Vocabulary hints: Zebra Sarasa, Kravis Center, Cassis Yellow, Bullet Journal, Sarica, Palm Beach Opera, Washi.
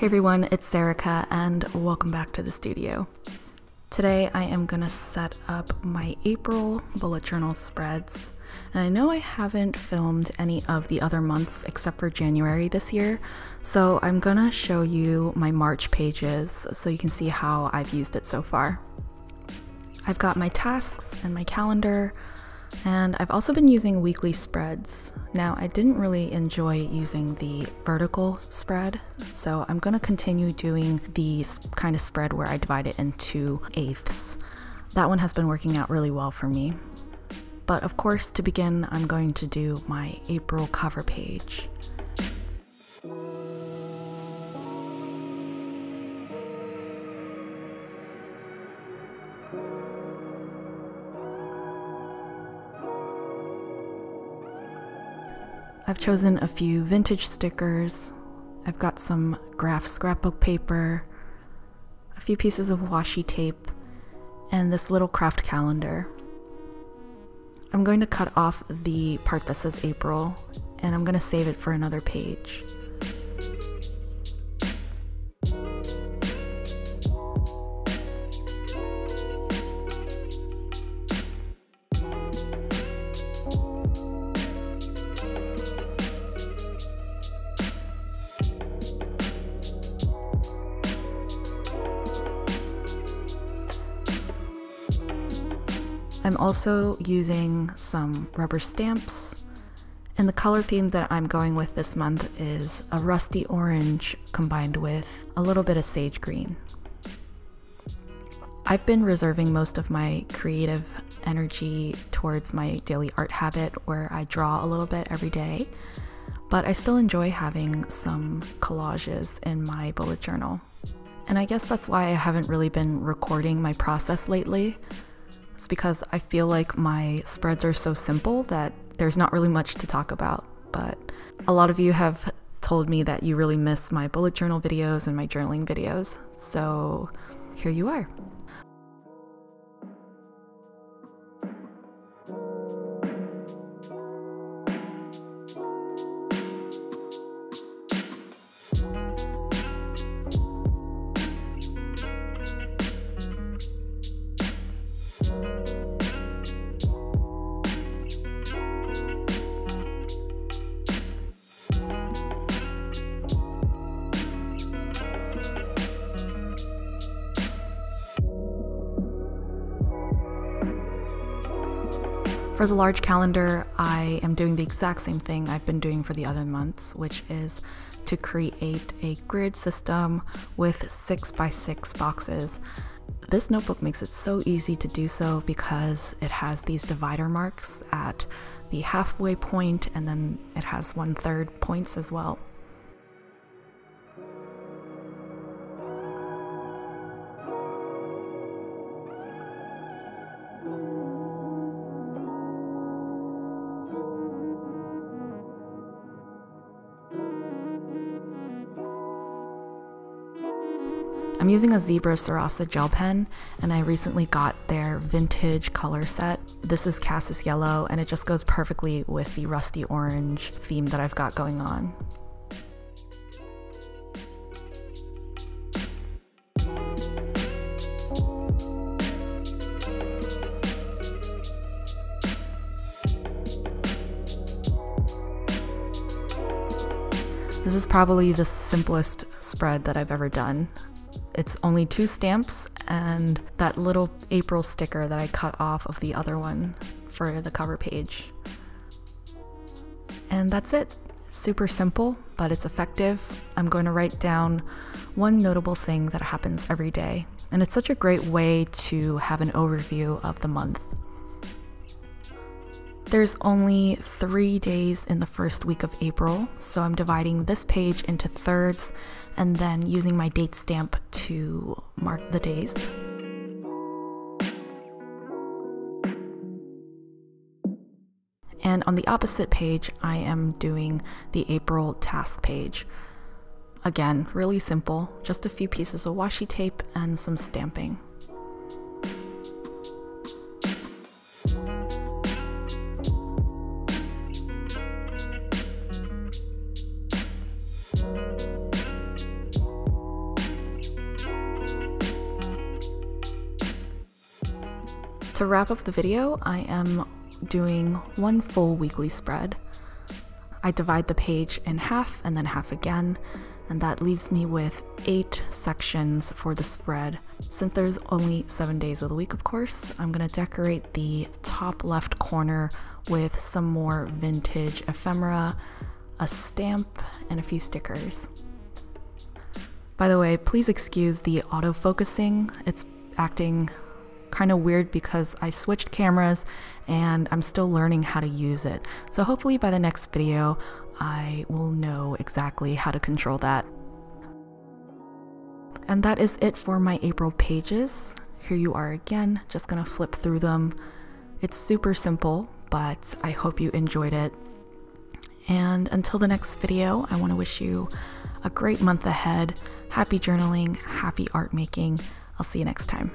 Hey everyone, it's Sarica and welcome back to the studio. Today I am gonna set up my April bullet journal spreads, and I know I haven't filmed any of the other months except for January this year, so I'm gonna show you my March pages so you can see how I've used it so far. I've got my tasks and my calendar, and I've also been using weekly spreads. Now, I didn't really enjoy using the vertical spread, so I'm gonna continue doing the kind of spread where I divide it into eighths. That one has been working out really well for me. But of course, to begin, I'm going to do my April cover page. I've chosen a few vintage stickers, I've got some graph scrapbook paper, a few pieces of washi tape, and this little craft calendar. I'm going to cut off the part that says April, and I'm going to save it for another page. I'm also using some rubber stamps, and the color theme that I'm going with this month is a rusty orange combined with a little bit of sage green. I've been reserving most of my creative energy towards my daily art habit where I draw a little bit every day, but I still enjoy having some collages in my bullet journal. And I guess that's why I haven't really been recording my process lately. It's because I feel like my spreads are so simple that there's not really much to talk about, but a lot of you have told me that you really miss my bullet journal videos and my journaling videos, so here you are. For the large calendar, I am doing the exact same thing I've been doing for the other months, which is to create a grid system with 6x6 boxes. This notebook makes it so easy to do so because it has these divider marks at the halfway point, and then it has 1/3 points as well. I'm using a Zebra Sarasa gel pen, and I recently got their vintage color set. This is Cassis Yellow, and it just goes perfectly with the rusty orange theme that I've got going on. This is probably the simplest spread that I've ever done. It's only 2 stamps and that little April sticker that I cut off of the other one for the cover page. And that's it. Super simple, but it's effective. I'm going to write down one notable thing that happens every day. And it's such a great way to have an overview of the month. There's only 3 days in the first week of April, so I'm dividing this page into thirds and then using my date stamp to mark the days. And on the opposite page, I am doing the April task page. Again, really simple, just a few pieces of washi tape and some stamping. To wrap up the video, I am doing one full weekly spread. I divide the page in half and then half again, and that leaves me with 8 sections for the spread. Since there's only 7 days of the week, of course, I'm gonna decorate the top left corner with some more vintage ephemera, a stamp, and a few stickers. By the way, please excuse the auto-focusing. It's acting kind of weird because I switched cameras and I'm still learning how to use it. So hopefully by the next video, I will know exactly how to control that. And that is it for my April pages. Here you are again, just gonna flip through them. It's super simple, but I hope you enjoyed it. And until the next video, I want to wish you a great month ahead. Happy journaling, happy art making. I'll see you next time.